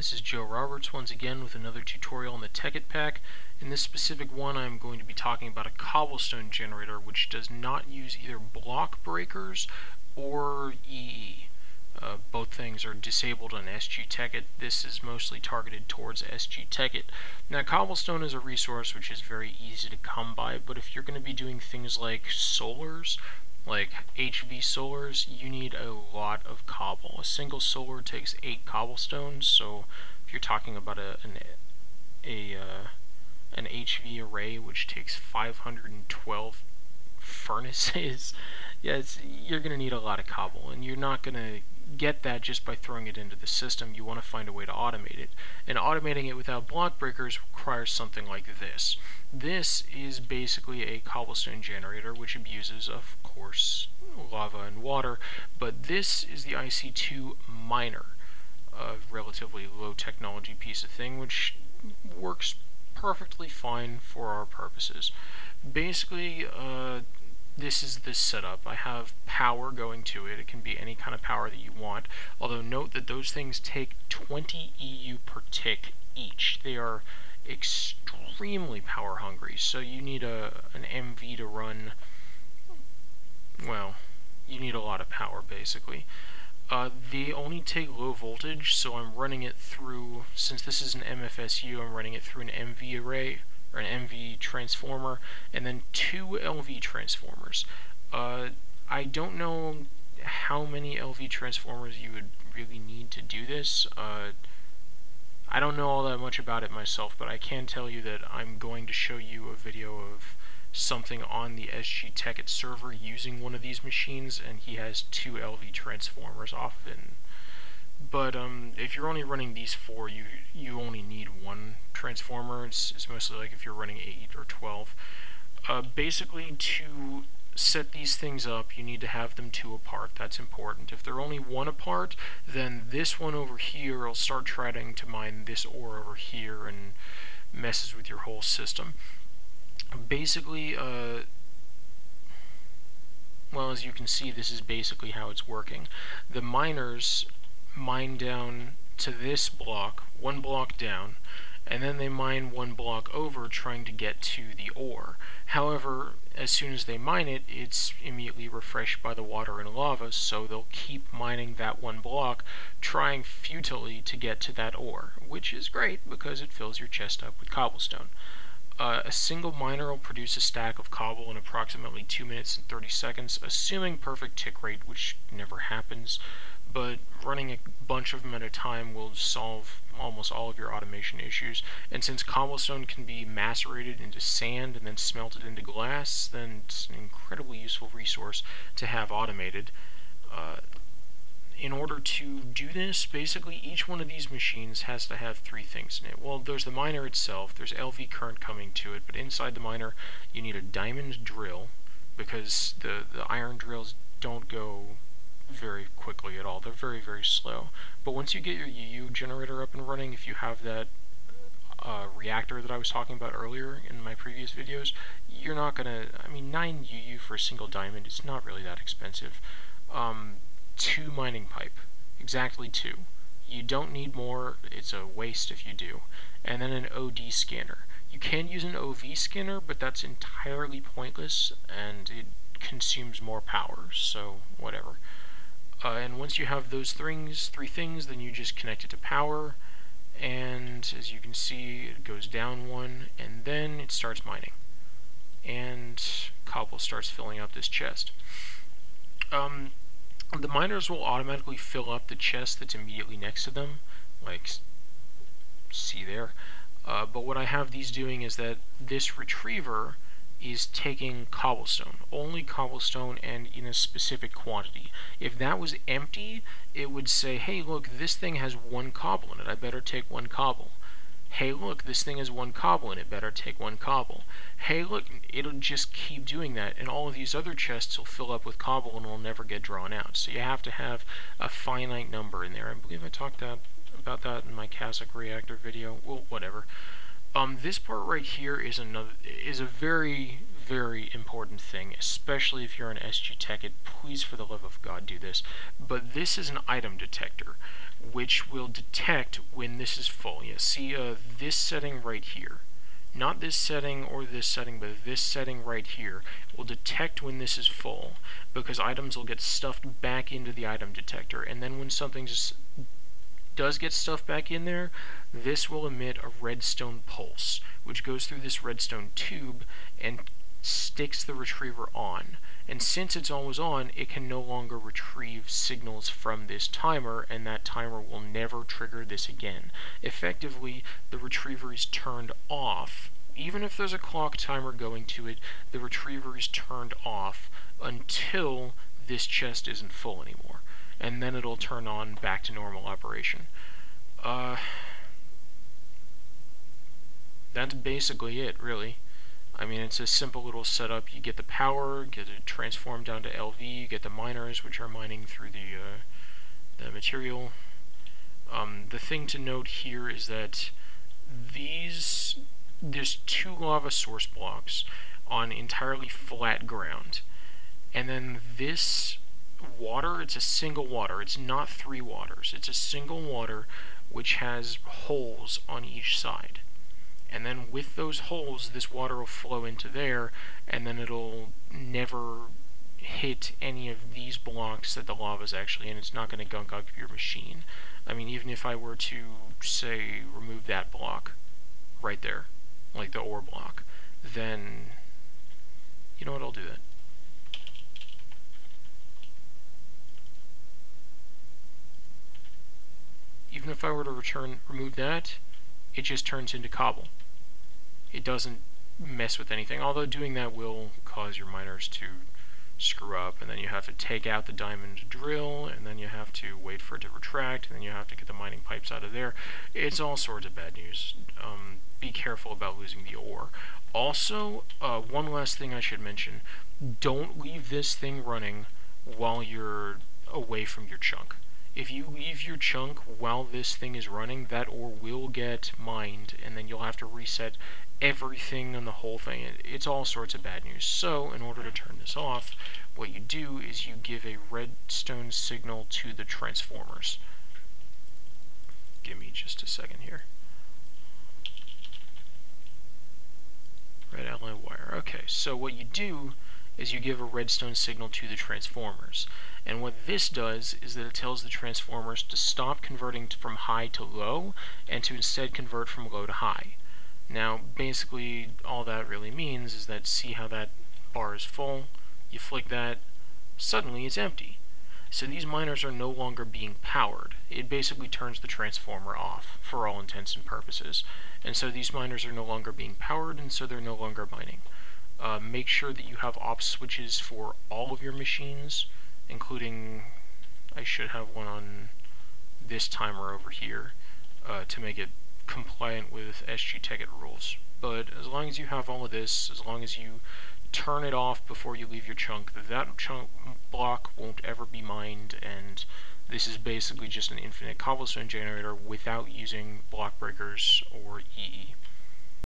This is Joe Roberts once again with another tutorial on the Tekkit pack. In this specific one I'm going to be talking about a cobblestone generator which does not use either block breakers or EE. Both things are disabled on SG Tekkit. This is mostly targeted towards SG Tekkit. Now cobblestone is a resource which is very easy to come by, but if you're going to be doing things like solars, like HV solars, you need a lot of cobble. A single solar takes 8 cobblestones, so if you're talking about an HV array which takes 512 furnaces, you're going to need a lot of cobble, and you're not going to get that just by throwing it into the system. You want to find a way to automate it, and automating it without block breakers requires something like this. This is basically a cobblestone generator which abuses, of course, lava and water, but this is the IC2 miner, a relatively low technology piece of thing which works perfectly fine for our purposes. Basically, this is the setup. I have power going to it. It can be any kind of power that you want, although note that those things take 20 EU per tick each. They are extremely power hungry, so you need an MV to run, well, you need a lot of power basically. They only take low voltage, so I'm running it through, since this is an MFSU, I'm running it through an MV array, or an MV transformer, and then 2 LV transformers. I don't know how many LV transformers you would really need to do this. I don't know all that much about it myself, but I can tell you that I'm going to show you a video of something on the SG Tekkit server using one of these machines, and he has 2 LV transformers often. But if you're only running these 4, you only need 1 transformer. It's mostly like if you're running 8 or 12. Basically, to set these things up, you need to have them 2 apart. That's important. If they're only 1 apart, then this one over here will start trying to mine this ore over here and messes with your whole system. Basically, well, as you can see, this is basically how it's working. The miners mine down to this block, 1 block down, and then they mine 1 block over trying to get to the ore. However, as soon as they mine it, it's immediately refreshed by the water and lava, so they'll keep mining that 1 block, trying futilely to get to that ore, which is great because it fills your chest up with cobblestone. A single miner will produce a stack of cobble in approximately 2 minutes and 30 seconds, assuming perfect tick rate, which never happens, but running a bunch of them at a time will solve almost all of your automation issues. And since cobblestone can be macerated into sand and then smelted into glass, then it's an incredibly useful resource to have automated. In order to do this, basically each one of these machines has to have 3 things in it. Well, there's the miner itself, there's LV current coming to it, but inside the miner you need a diamond drill, because the iron drills don't go very quickly at all. They're very, very slow. But once you get your UU generator up and running, if you have that reactor that I was talking about earlier in my previous videos, you're not gonna, I mean, 9 UU for a single diamond, it's not really that expensive. 2 mining pipe, exactly 2. You don't need more, it's a waste if you do. And then an OD scanner. You can use an OV scanner, but that's entirely pointless, and it consumes more power, so whatever. And once you have those three things, then you just connect it to power, and as you can see, it goes down 1, and then it starts mining, and cobble starts filling up this chest. The miners will automatically fill up the chest that's immediately next to them, like see there. But what I have these doing is that this retriever is taking cobblestone, only cobblestone, and in a specific quantity. If that was empty, it would say, hey look, this thing has 1 cobble in it, I better take 1 cobble. Hey look, this thing has 1 cobble in it, better take 1 cobble. Hey look, it'll just keep doing that, and all of these other chests will fill up with cobble and will never get drawn out. So you have to have a finite number in there. I believe I talked about that in my Cassock Reactor video, well, whatever. This part right here is a very, very important thing, especially if you're an SG Tekkit. Please, for the love of God, do this. But this is an item detector, which will detect when this is full. You see this setting right here. Not this setting or this setting, but this setting right here will detect when this is full, because items will get stuffed back into the item detector, and then when something just does get stuffed back in there, this will emit a redstone pulse, which goes through this redstone tube and sticks the retriever on. And since it's always on, it can no longer retrieve signals from this timer, and that timer will never trigger this again. Effectively, the retriever is turned off. Even if there's a clock timer going to it, the retriever is turned off until this chest isn't full anymore, and then it'll turn on back to normal operation. That's basically it, really. I mean, it's a simple little setup. You get the power, get it transformed down to LV, you get the miners, which are mining through the material. The thing to note here is that there's two lava source blocks on entirely flat ground. And then this water, it's a single water. It's not three waters. It's a single water which has holes on each side. And then with those holes, this water will flow into there, and then it'll never hit any of these blocks that the lava's actually in. It's not going to gunk up your machine. I mean, even if I were to, say, remove that block right there, like the ore block, then, you know what, I'll do that. Even if I were to remove that, it just turns into cobble. It doesn't mess with anything, although doing that will cause your miners to screw up, and then you have to take out the diamond drill, and then you have to wait for it to retract, and then you have to get the mining pipes out of there. It's all sorts of bad news. Be careful about losing the ore. Also, one last thing I should mention, don't leave this thing running while you're away from your chunk. If you leave your chunk while this thing is running, that ore will get mined, and then you'll have to reset everything on the whole thing. It's all sorts of bad news. So, in order to turn this off, what you do is you give a redstone signal to the transformers. Give me just a second here. Red alloy wire. Okay, so what you do is you give a redstone signal to the transformers. And what this does is that it tells the transformers to stop converting from high to low and to instead convert from low to high. Now, basically, all that really means is that, see how that bar is full? You flick that, suddenly it's empty. So these miners are no longer being powered. It basically turns the transformer off, for all intents and purposes. And so these miners are no longer being powered, and so they're no longer mining. Make sure that you have ops switches for all of your machines, including, I should have one on this timer over here, to make it compliant with SG Tekkit rules. But as long as you have all of this, as long as you turn it off before you leave your chunk, that chunk block won't ever be mined, and this is basically just an infinite cobblestone generator without using block breakers or EE.